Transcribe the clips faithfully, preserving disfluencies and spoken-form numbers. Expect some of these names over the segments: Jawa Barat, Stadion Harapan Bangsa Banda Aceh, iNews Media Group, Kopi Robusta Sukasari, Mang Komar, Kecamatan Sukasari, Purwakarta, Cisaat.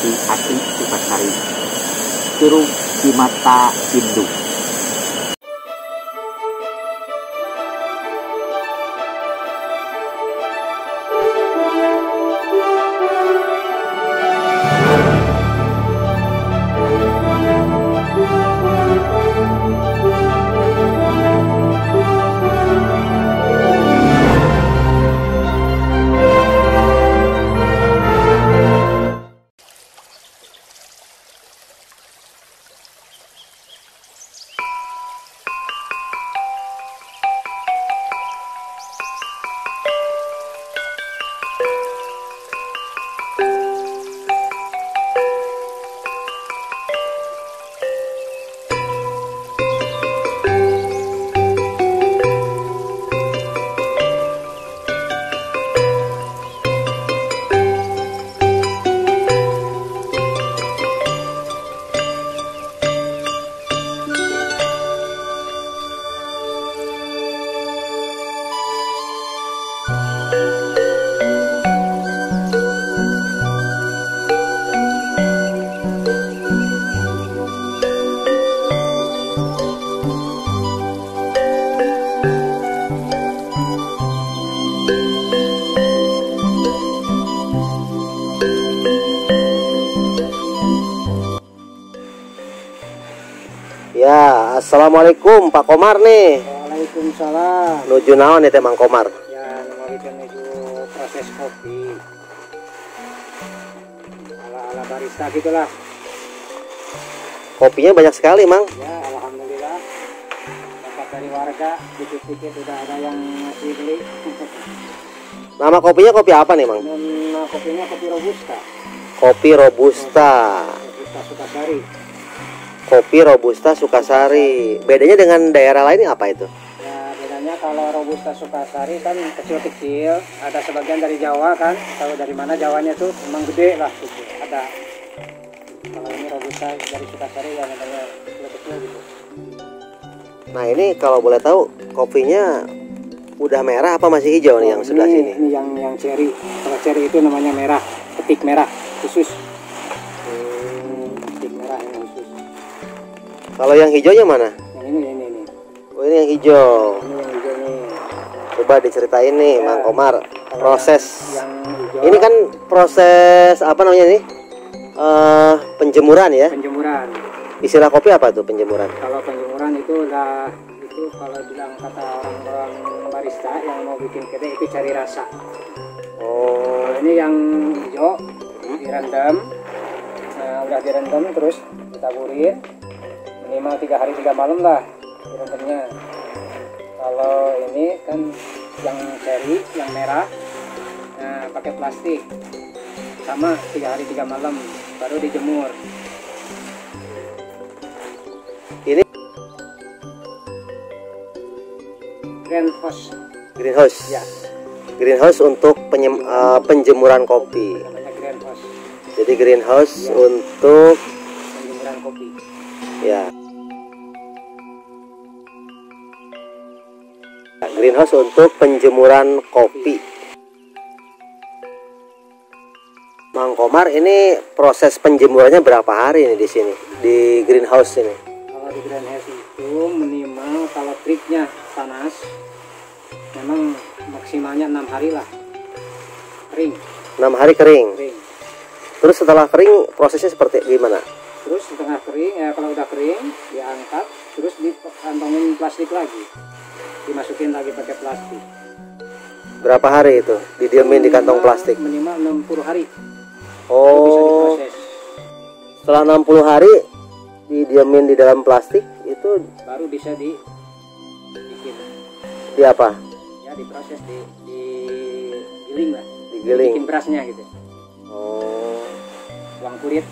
di hati Sukasari, tiru di mata Hindu. Ya, assalamualaikum Pak Komar nih. Waalaikumsalam. Nuju naon nih Mang Komar? Ya, nuju proses kopi. Ala-ala barista gitulah. Kopinya banyak sekali, Mang. Ya, alhamdulillah. Dapat dari warga, dikit-dikit udah ada yang ngasih beli. Nama kopinya kopi apa nih, Mang? Nama kopinya kopi robusta. Kopi robusta. Robusta Sukasari. Kopi Robusta Sukasari. Bedanya dengan daerah lain apa itu? Ya, bedanya kalau Robusta Sukasari kan kecil-kecil. Ada sebagian dari Jawa kan. Kalau dari mana Jawanya tuh memang gede lah gitu. Ada. Kalau ini Robusta dari Sukasari yang namanya kecil-kecil gitu. Nah ini kalau boleh tahu kopinya udah merah apa masih hijau nih yang sebelah sini? Ini yang yang ceri. Kalau ceri itu namanya merah. Petik merah khusus. Kalau yang hijaunya mana? Yang ini, ini, ini. Oh ini yang hijau. Ini yang hijau nih. Coba diceritain nih, ya, Mang Komar, proses. Yang, yang ini kan proses apa namanya nih? Uh, penjemuran ya? Penjemuran. Istilah kopi apa tuh penjemuran? Kalau penjemuran itu udah itu kalau bilang kata orang-orang barista yang mau bikin kedai itu cari rasa. Oh. Kalau ini yang hijau direndam, nah, udah direndam terus kita burir. Minimal tiga hari tiga malam lah direndamnya. Kalau ini kan yang ceri, yang merah, nah, pakai plastik, sama tiga hari tiga malam baru dijemur. Ini greenhouse. Greenhouse. Ya. Greenhouse untuk penyem, uh, penjemuran kopi. Namanya greenhouse. Jadi greenhouse ya. Untuk penjemuran kopi. Ya. Greenhouse untuk penjemuran kopi. Mang Komar, ini proses penjemurannya berapa hari ini di sini di greenhouse ini? Kalau di greenhouse itu minimal kalau triknya panas, memang maksimalnya enam hari lah kering. Enam hari kering. kering. Terus setelah kering prosesnya seperti gimana? Terus setengah kering, ya kalau udah kering diangkat, terus dikantongin plastik lagi, dimasukin lagi pakai plastik. Berapa hari itu didiamin di kantong plastik? Minimal enam puluh hari. Oh. Bisa diproses. Setelah enam puluh hari didiamin di dalam plastik itu baru bisa di bikin. Di apa? Ya diproses di digiling lah. Digiling. Bikin berasnya gitu. Oh. Buang kulit.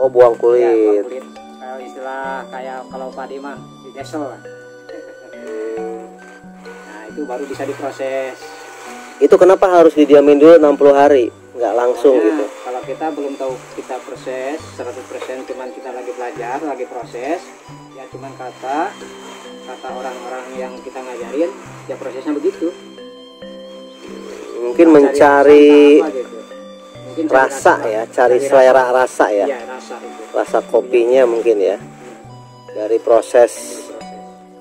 Oh buang kulit. Ya, buang kulit. Kalau istilah kayak kalau padi mah di desel lah. Itu baru bisa diproses. Itu kenapa harus didiamin dulu enam puluh hari? Nggak langsung nah, gitu. Kalau kita belum tahu kita proses seratus persen, cuman kita lagi belajar, lagi proses. Ya cuman kata kata orang-orang yang kita ngajarin, ya prosesnya begitu. Mungkin mencari, mencari gitu. mungkin rasa, rasa ya, cari selera rasa, rasa ya, ya rasa, rasa kopinya mungkin ya, dari proses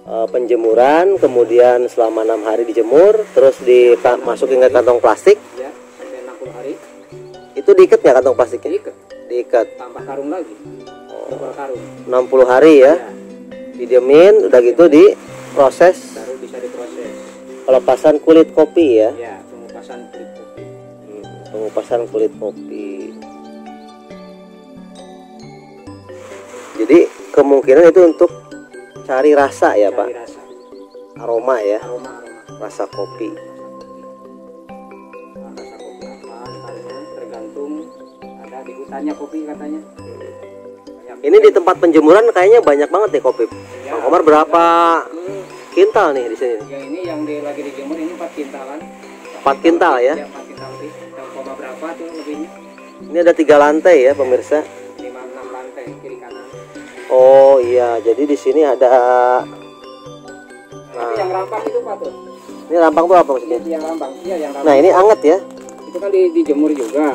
uh, penjemuran, kemudian selama enam hari dijemur, terus dimasukin ke kantong plastik. Ya, sampai enam puluh hari. Itu diikat nggak kantong plastiknya? Diikat. Diikat. Tambah karung lagi. Oh, karung. enam puluh hari ya, ya. Didiemin, udah gitu diproses. Baru bisa diproses. Pelepasan kulit kopi ya. Ya, pengupasan kulit kopi. Hmm, pengupasan kulit kopi. Jadi kemungkinan itu untuk cari rasa ya, cari Pak. Rasa. Aroma ya. Aroma, aroma. Rasa kopi. Nah, rasa kopi apa? Katanya tergantung ada di hutannya kopi katanya. Ini di tempat penjemuran kayaknya banyak banget nih kopi. Ya, Mang Komar berapa kintal nih di sini? Ya, ini yang di, lagi dijemur ini empat kintalan. empat kintal ya? Ya, empat kintal sih. Koma berapa tuh lebihnya? Ini ada tiga lantai ya, pemirsa. lima enam lantai kiri kanan. Oh iya, jadi di sini ada. Nah, yang rampang itu apa tuh? Ini rampang tuh apa maksudnya? Iya, yang rampang. Iya, yang rampang. Nah, ini anget ya? Itu kan di, dijemur juga.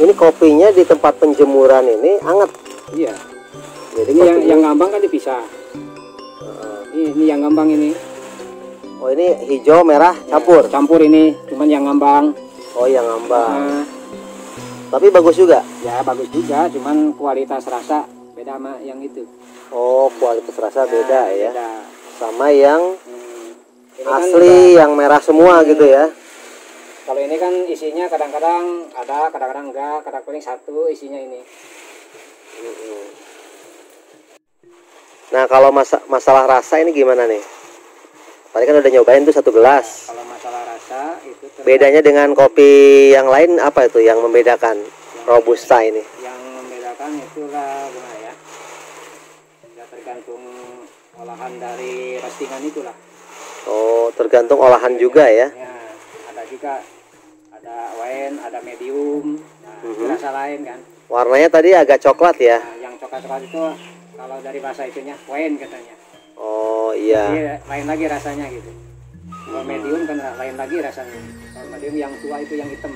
Ini kopinya di tempat penjemuran ini anget. Iya. Jadi ini yang, yang ngambang kan dipisah. Uh, ini, ini yang ngambang ini. Oh, ini hijau merah campur. Ya, campur ini, cuman yang ngambang. Oh, yang ngambang. Nah, tapi bagus juga. Ya, bagus juga, cuman kualitas rasa beda sama yang itu. Oh, kualitas rasa ya, beda ya. Beda. Sama yang hmm, asli kan yang merah semua hmm. gitu ya. Kalau ini kan isinya kadang-kadang ada, kadang-kadang enggak, kadang-kadang satu isinya ini. Nah, kalau masa masalah rasa ini gimana nih? Tadi kan udah nyobain tuh satu gelas. Nah, kalau masalah rasa itu bedanya dengan kopi yang lain apa itu yang membedakan yang Robusta ini? Yang membedakan itulah gimana ya? Ya tergantung olahan dari roastingan itulah. Oh, tergantung olahan juga ya? Ya, ada juga ada wine, ada medium, nah, mm-hmm. rasa lain kan. Warnanya tadi agak coklat ya? Nah, yang coklat-coklat itu kalau dari bahasa itunya wine katanya. Oh iya. Jadi, lain lagi rasanya gitu. Kalau hmm. medium kan lain lagi rasanya. Kalau medium yang tua itu yang hitam.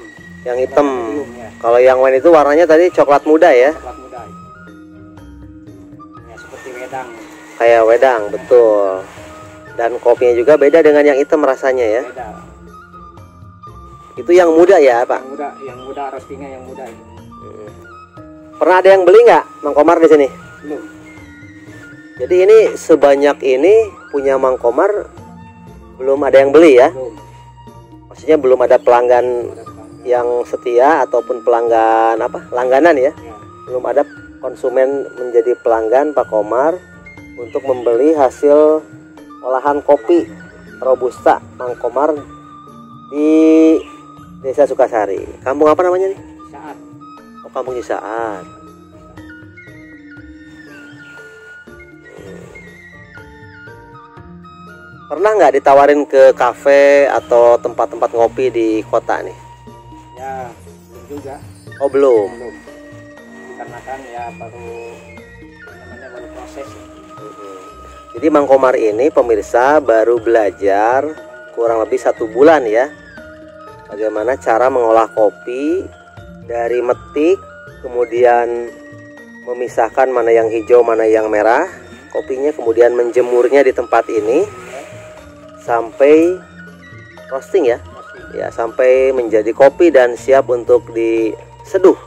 Yang hitam. Medium, ya. Kalau yang wine itu warnanya tadi coklat muda ya? Coklat muda. Ya, seperti wedang. Kayak wedang, ya. Betul. Dan kopinya juga beda dengan yang hitam rasanya ya? Beda. Itu yang muda ya Pak? Yang muda, yang muda roastingnya yang muda itu. Pernah ada yang beli nggak Mang Komar di sini? Belum. Jadi ini sebanyak ini punya Mang Komar belum ada yang beli ya? Belum. Maksudnya belum ada pelanggan, belum ada pelanggan. Yang setia ataupun pelanggan apa? Langganan ya? Ya. Belum ada konsumen menjadi pelanggan Pak Komar untuk membeli hasil olahan kopi Robusta Mang Komar di Desa Sukasari. Kampung apa namanya nih? Cisaat. Oh, kampung Cisaat. Pernah nggak ditawarin ke kafe atau tempat-tempat ngopi di kota nih? Ya, belum juga. Oh, belum. Belum. Karena kan ya baru namanya baru proses. Hmm. Jadi Mang Komar ini pemirsa baru belajar kurang lebih satu bulan ya, bagaimana cara mengolah kopi. Dari metik, kemudian memisahkan mana yang hijau, mana yang merah kopinya, kemudian menjemurnya di tempat ini sampai roasting ya, ya sampai menjadi kopi dan siap untuk diseduh.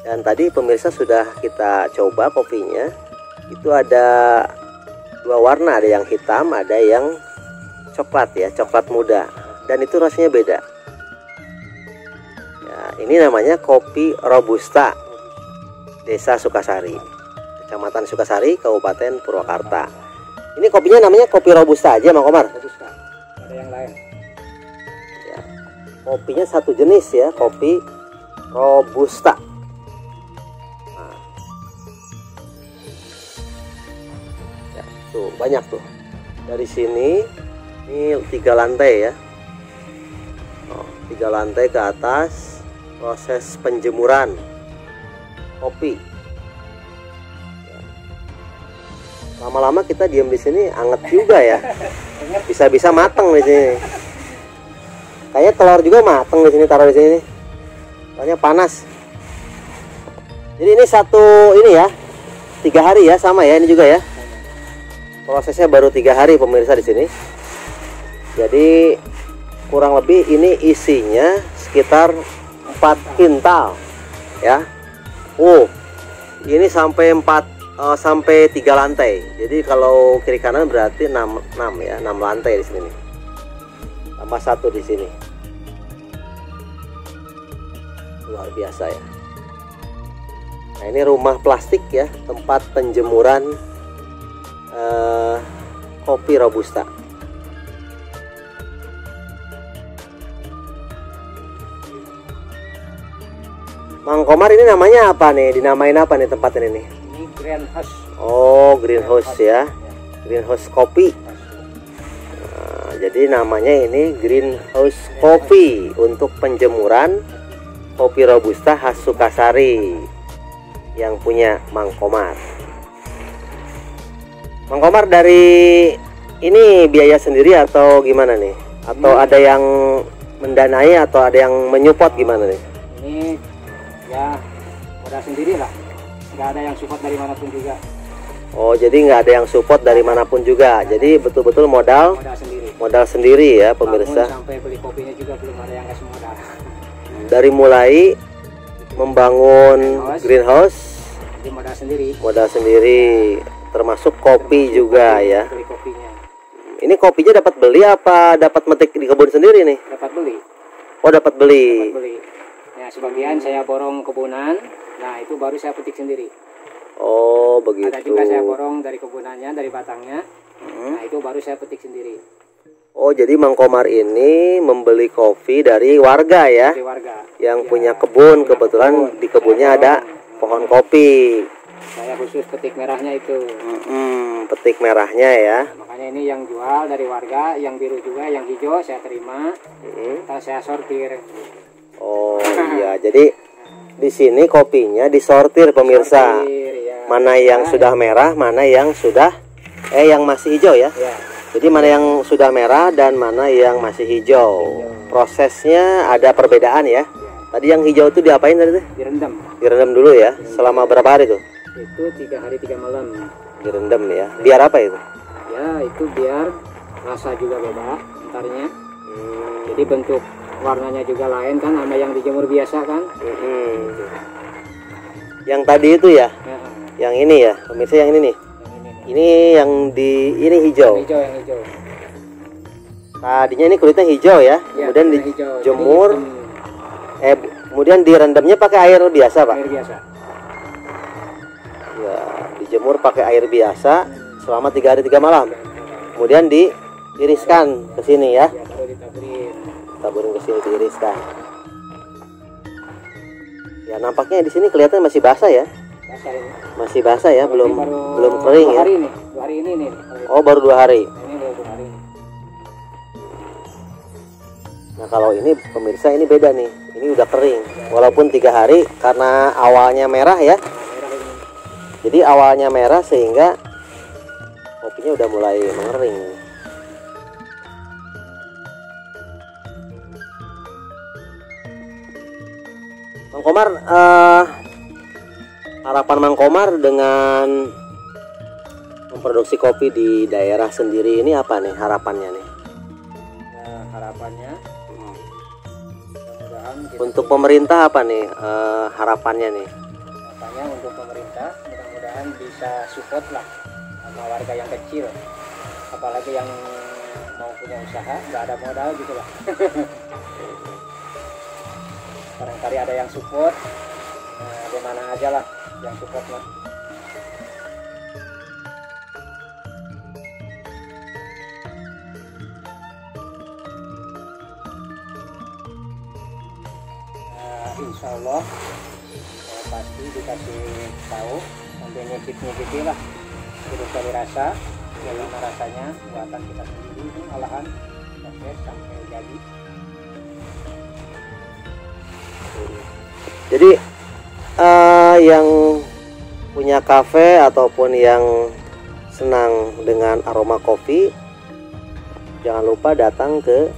Dan tadi pemirsa sudah kita coba kopinya, itu ada dua warna, ada yang hitam, ada yang coklat ya, coklat muda, dan itu rasanya beda. Nah, ini namanya kopi Robusta Desa Sukasari, Kecamatan Sukasari, Kabupaten Purwakarta. Ini kopinya namanya kopi Robusta aja Mang Komar? Robusta, ada yang lain ya. Kopinya satu jenis ya, kopi Robusta. Nah. Ya, tuh banyak tuh. Dari sini, ini tiga lantai ya, oh, tiga lantai ke atas. Proses penjemuran kopi. Lama-lama kita diam di sini anget juga ya. Bisa-bisa mateng di sini. Kayaknya telur juga mateng di sini, taruh di sini. soalnya panas. Jadi ini satu ini ya, tiga hari ya, sama ya ini juga ya. Prosesnya baru tiga hari pemirsa di sini. Jadi kurang lebih ini isinya sekitar empat kintal ya. Oh, ini sampai empat sampai tiga lantai. Jadi kalau kiri kanan berarti enam ya, enam lantai di sini. Tambah satu di sini. Luar biasa ya. Nah, ini rumah plastik ya, tempat penjemuran eh, kopi robusta. Mang Komar, ini namanya apa nih? Dinamain apa nih tempat ini nih? Ini greenhouse. Oh, greenhouse ya. Greenhouse kopi. Nah, jadi namanya ini greenhouse kopi untuk penjemuran kopi robusta khas Sukasari. Yang punya Mang Komar. Mang Komar, dari ini biaya sendiri atau gimana nih? Atau ini ada yang mendanai atau ada yang menyupport gimana nih? Ini ya modal sendiri lah, nggak ada yang support dari manapun juga. Oh, jadi nggak ada yang support dari manapun juga. Nah, jadi betul-betul modal modal sendiri. Modal sendiri ya pemirsa. Bangun sampai beli kopinya juga belum ada yang ngasih modal. Dari mulai membangun greenhouse, greenhouse jadi modal sendiri, modal sendiri termasuk kopi termasuk juga kopi, ya beli kopinya. Ini kopinya dapat beli apa dapat metik di kebun sendiri nih? Dapat beli. Oh, dapat beli, dapat beli. Nah, sebagian saya borong kebunan, nah itu baru saya petik sendiri. Oh, begitu. Ada juga saya borong dari kebunannya, dari batangnya, hmm. Nah itu baru saya petik sendiri. Oh, jadi Mang Komar ini membeli kopi dari warga ya, dari warga. Yang ya, punya kebun, kebetulan kebun. Di kebunnya ada pohon kopi. Saya khusus petik merahnya itu. Mm-hmm, petik merahnya ya. Nah, makanya ini yang jual dari warga, yang biru juga, yang hijau saya terima, mm-hmm. Terus saya sortir. Oh iya, jadi di sini kopinya disortir pemirsa. Sortir, ya. Mana yang nah, sudah ya. merah, mana yang sudah, eh yang masih hijau ya. Ya. Jadi mana yang sudah merah dan mana yang masih hijau. Prosesnya ada perbedaan ya. Tadi yang hijau itu diapain tadi tuh? Direndam. Direndam dulu ya. Selama berapa hari tuh? Itu tiga hari tiga malam. Direndam ya. Biar apa itu? Ya itu biar rasa juga beda entarnya. Hmm. Jadi bentuk warnanya juga lain kan sama yang dijemur biasa kan. Hmm. Yang tadi itu ya? Ya. Yang ini ya, pemirsa yang ini nih. Ini yang di ini hijau. Yang hijau, yang hijau. Tadinya ini kulitnya hijau ya, ya kemudian dijemur. Eh, kemudian direndamnya pakai air biasa, Pak. Air biasa. Ya, dijemur pakai air biasa selama tiga hari tiga malam. Kemudian diiriskan ke sini ya. Taburin ke sini diiriskan. Ya, nampaknya di sini kelihatan masih basah ya. Masih basah ya, belum belum kering ya. Oh, baru dua hari. Nah, kalau ini pemirsa ini beda nih, ini udah kering. Walaupun tiga hari karena awalnya merah ya. Jadi awalnya merah sehingga kopinya udah mulai mengering. Mang Komar, uh, harapan Mang Komar dengan memproduksi kopi di daerah sendiri ini apa nih harapannya nih? Nah, harapannya hmm. mudah untuk pemerintah apa nih eh, harapannya nih? Harapannya untuk pemerintah mudah-mudahan bisa support lah sama warga yang kecil, apalagi yang mau punya usaha nggak ada modal gitu lah. Barangkali ada yang support, nah, bagaimana aja lah. Yang support lah. Nah, insya Allah eh, pasti dikasih tahu sampai nyekit-nyekiti lah, terus dari rasa, bagaimana rasanya buatan kita sendiri, olahan sampai sampai jadi. Jadi uh, yang punya kafe ataupun yang senang dengan aroma kopi, jangan lupa datang ke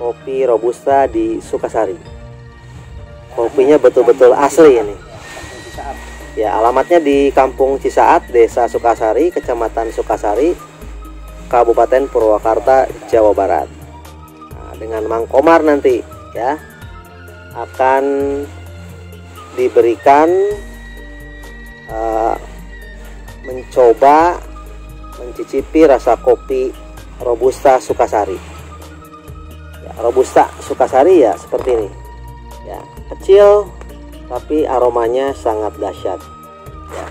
Kopi Robusta di Sukasari. Kopinya betul-betul asli ini. Ya, alamatnya di Kampung Cisaat, Desa Sukasari, Kecamatan Sukasari, Kabupaten Purwakarta, Jawa Barat. Nah, dengan Mang Komar nanti ya akan diberikan uh, mencoba mencicipi rasa kopi Robusta Sukasari. Ya, Robusta Sukasari ya seperti ini. Ya, kecil tapi aromanya sangat dahsyat. Ya.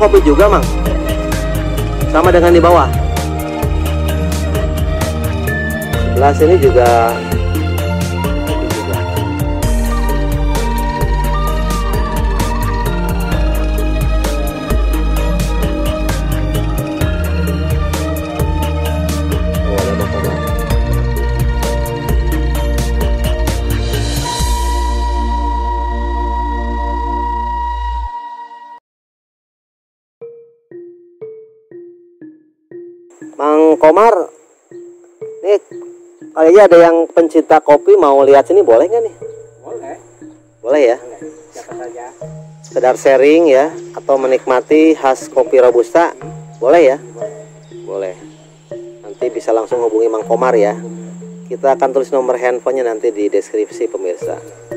Kopi juga, Mang, sama dengan di bawah gelas ini juga. Mang Komar, nih kayaknya ada yang pencinta kopi mau lihat sini, boleh nggak nih? Boleh. Boleh ya? Boleh. Siapa saja. Sekedar sharing ya, atau menikmati khas kopi Robusta, boleh ya? Boleh. Boleh. Nanti bisa langsung hubungi Mang Komar ya. Kita akan tulis nomor handphonenya nanti di deskripsi pemirsa.